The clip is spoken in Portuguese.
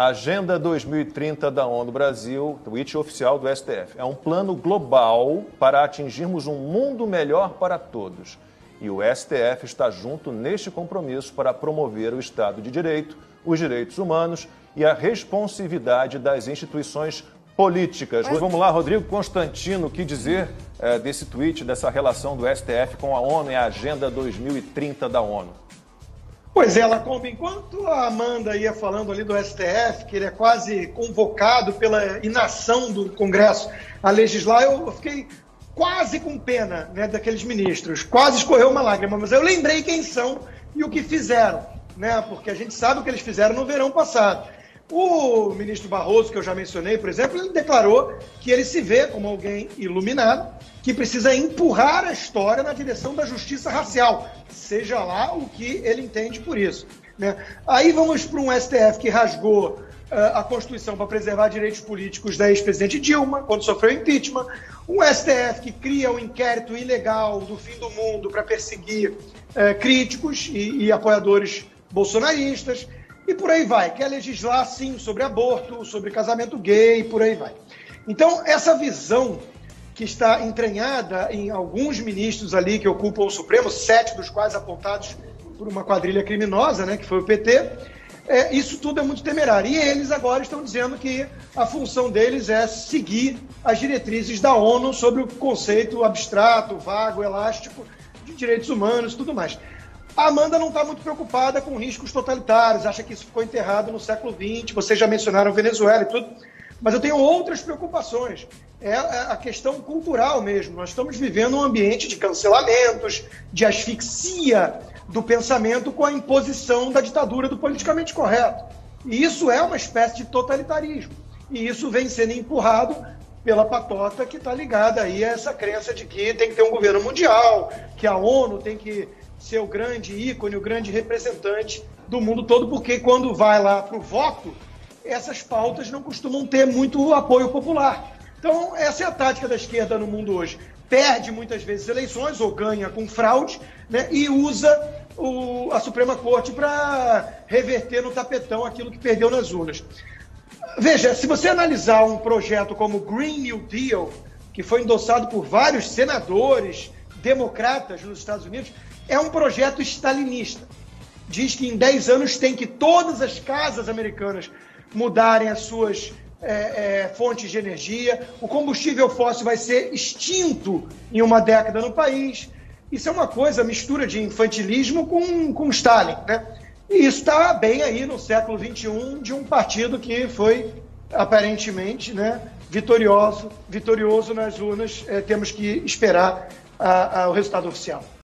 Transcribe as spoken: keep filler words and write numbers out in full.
a Agenda dois mil e trinta da ONU Brasil, tweet oficial do S T F, é um plano global para atingirmos um mundo melhor para todos. E o S T F está junto neste compromisso para promover o Estado de Direito, os direitos humanos e a responsividade das instituições políticas. Mas vamos lá, Rodrigo Constantino, o que dizer é, desse tweet, dessa relação do S T F com a ONU e a Agenda dois mil e trinta da ONU? Pois é, Lacombe, enquanto a Amanda ia falando ali do S T F, que ele é quase convocado pela inação do Congresso a legislar, eu fiquei quase com pena, né, daqueles ministros, quase escorreu uma lágrima, mas eu lembrei quem são e o que fizeram, né, porque a gente sabe o que eles fizeram no verão passado. O ministro Barroso, que eu já mencionei, por exemplo, ele declarou que ele se vê como alguém iluminado, que precisa empurrar a história na direção da justiça racial, seja lá o que ele entende por isso, né? Aí vamos para um S T F que rasgou uh, a Constituição para preservar direitos políticos da ex-presidente Dilma, quando sofreu impeachment. Um S T F que cria um inquérito ilegal do fim do mundo para perseguir uh, críticos e, e apoiadores bolsonaristas. E por aí vai, quer legislar sim sobre aborto, sobre casamento gay, por aí vai. Então, essa visão que está entranhada em alguns ministros ali que ocupam o Supremo, sete dos quais apontados por uma quadrilha criminosa, né, que foi o P T, é, isso tudo é muito temerário. E eles agora estão dizendo que a função deles é seguir as diretrizes da ONU sobre o conceito abstrato, vago, elástico de direitos humanos e tudo mais. A Amanda não está muito preocupada com riscos totalitários, acha que isso ficou enterrado no século vinte, vocês já mencionaram Venezuela e tudo, mas eu tenho outras preocupações, é a questão cultural mesmo. Nós estamos vivendo um ambiente de cancelamentos, de asfixia do pensamento com a imposição da ditadura do politicamente correto, e isso é uma espécie de totalitarismo, e isso vem sendo empurrado pela patota que está ligada aí a essa crença de que tem que ter um governo mundial, que a ONU tem que ser o grande ícone, o grande representante do mundo todo, porque quando vai lá para o voto, essas pautas não costumam ter muito apoio popular. Então, essa é a tática da esquerda no mundo hoje. Perde muitas vezes eleições, ou ganha com fraude, né, e usa o, a Suprema Corte para reverter no tapetão aquilo que perdeu nas urnas. Veja, se você analisar um projeto como o Green New Deal, que foi endossado por vários senadores democratas nos Estados Unidos, é um projeto stalinista. Diz que em dez anos tem que todas as casas americanas mudarem as suas é, é, fontes de energia, o combustível fóssil vai ser extinto em uma década no país. Isso é uma coisa, mistura de infantilismo com, com Stalin, né? E isso está bem aí no século vinte e um de um partido que foi aparentemente, né, vitorioso, vitorioso nas urnas. É, temos que esperar a, a, o resultado oficial.